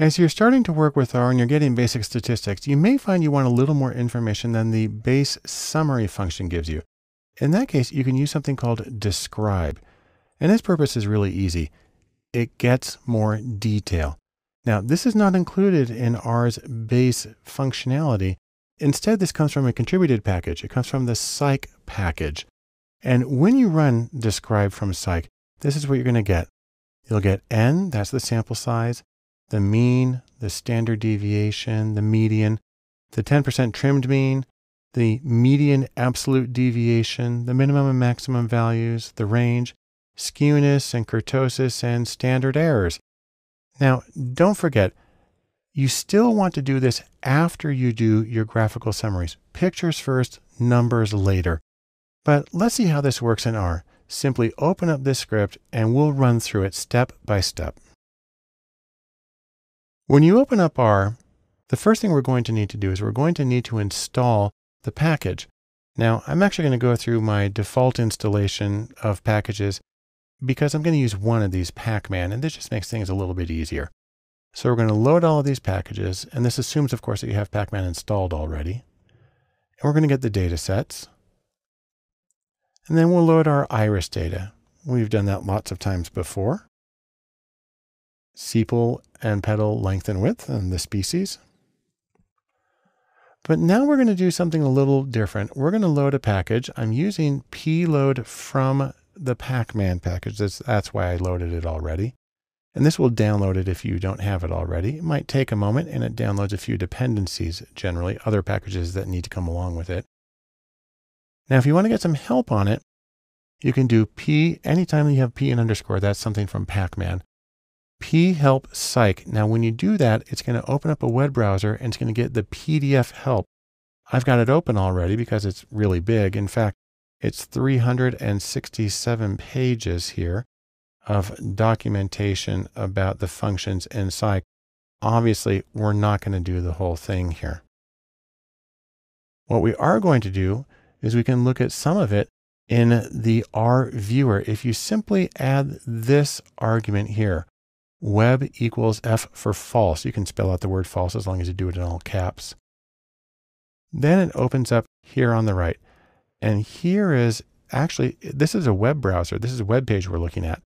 As you're starting to work with R and you're getting basic statistics, you may find you want a little more information than the base summary function gives you. In that case, you can use something called describe. And its purpose is really easy. It gets more detail. Now, this is not included in R's base functionality. Instead, this comes from a contributed package. It comes from the psych package. And when you run describe from psych, this is what you're going to get. You'll get n, that's the sample size, the mean, the standard deviation, the median, the 10% trimmed mean, the median absolute deviation, the minimum and maximum values, the range, skewness and kurtosis, and standard errors. Now, don't forget, you still want to do this after you do your graphical summaries. Pictures first, numbers later. But let's see how this works in R. Simply open up this script and we'll run through it step by step. When you open up R, the first thing we're going to need to do is we're going to need to install the package. Now, I'm actually going to go through my default installation of packages because I'm going to use one of these Pacman, and this just makes things a little bit easier. So we're going to load all of these packages, and this assumes, of course, that you have Pacman installed already. And we're going to get the data sets. And then we'll load our iris data. We've done that lots of times before. Sepal and petal length and width and the species. But now we're going to do something a little different. We're going to load a package. I'm using P_load from the Pacman package. That's why I loaded it already. And this will download it if you don't have it already. It might take a moment, and it downloads a few dependencies, generally, other packages that need to come along with it. Now, if you want to get some help on it, you can do P, anytime you have P and underscore, that's something from Pacman. P help psych. Now, when you do that, it's going to open up a web browser and it's going to get the PDF help. I've got it open already because it's really big. In fact, it's 367 pages here of documentation about the functions in psych. Obviously, we're not going to do the whole thing here. What we are going to do is we can look at some of it in the R viewer. If you simply add this argument here, web equals F for false. You can spell out the word false as long as you do it in all caps. Then it opens up here on the right. And here is actually, this is a web browser. This is a web page we're looking at.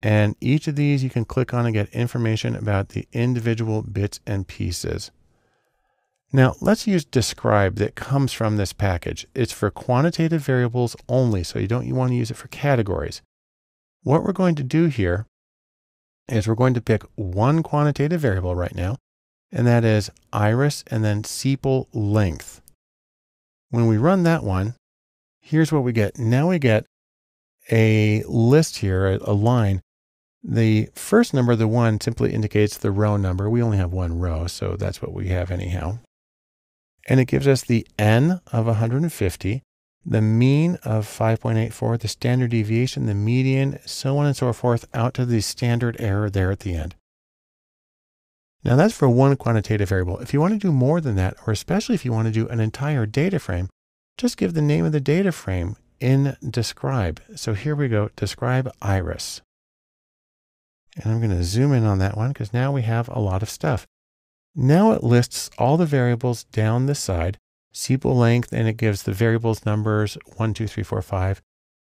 And each of these you can click on and get information about the individual bits and pieces. Now, let's use describe that comes from this package. It's for quantitative variables only, so you want to use it for categories. What we're going to do here is we're going to pick one quantitative variable right now, and that is iris and then sepal length. When we run that one, here's what we get. Now we get a list here, a line. The first number, the one, simply indicates the row number. We only have one row, so that's what we have anyhow. And it gives us the n of 150, the mean of 5.84, the standard deviation, the median, so on and so forth, out to the standard error there at the end. Now that's for one quantitative variable. If you want to do more than that, or especially if you want to do an entire data frame, just give the name of the data frame in describe. So here we go, describe iris. And I'm going to zoom in on that one because now we have a lot of stuff. Now it lists all the variables down the side, sepal length, and it gives the variables numbers 1, 2, 3, 4, 5,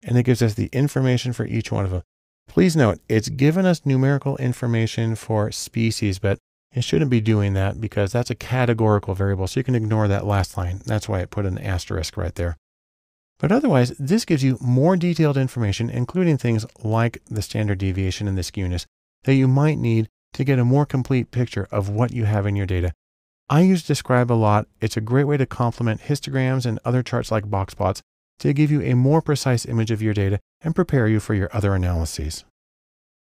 and it gives us the information for each one of them. Please note, it's given us numerical information for species, but it shouldn't be doing that because that's a categorical variable, so you can ignore that last line. That's why it put an asterisk right there. But otherwise, this gives you more detailed information, including things like the standard deviation and the skewness that you might need to get a more complete picture of what you have in your data. I use describe a lot. It's a great way to complement histograms and other charts like box plots to give you a more precise image of your data and prepare you for your other analyses.